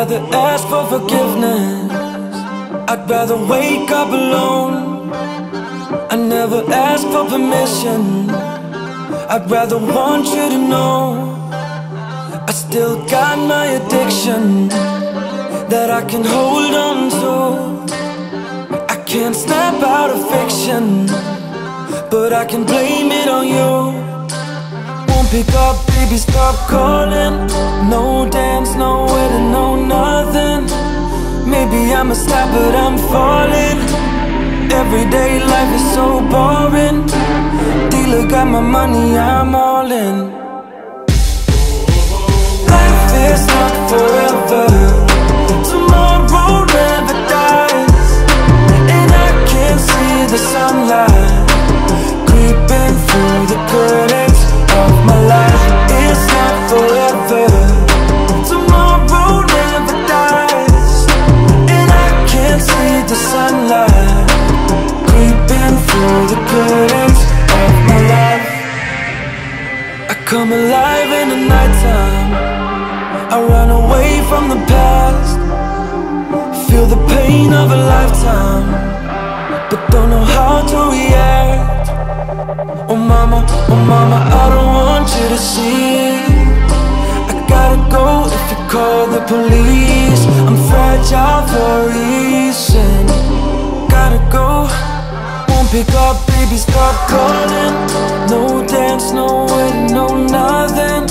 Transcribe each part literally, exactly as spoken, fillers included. rather ask for forgiveness. I'd rather wake up alone. I never ask for permission. I'd rather want you to know I still got my addiction that I can hold on to. I can't snap out of fiction, but I can blame it on you. Won't pick up, baby, stop calling. No dance, no wedding, no nothing. Maybe I'm a star, but I'm falling. Everyday life is so boring. Dealer got my money, I'm all in. Life is not forever. Tomorrow never dies. And I can't see the sunlight creeping through the curtains of my life. It's not forever. Tomorrow never dies. And I can't see the sunlight creeping through the curtains of my life. I come alive in the nighttime. I run away from the past. Feel the pain of a lifetime, but don't know how to react. Oh mama, oh mama, I don't want you to see. I gotta go if you call the police. I'm fragile for a reason. Gotta go. Won't pick up, baby, stop calling. No dance, no wedding, no nothing.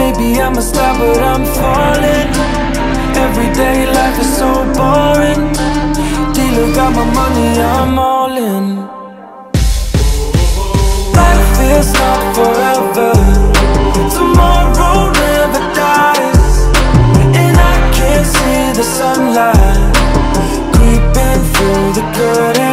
Maybe I'm a star, but I'm falling. Everyday life is so boring. Dealer got my money, I'm all in. Life is not forever. Tomorrow never dies. And I can't see the sunlight creeping through the curtain.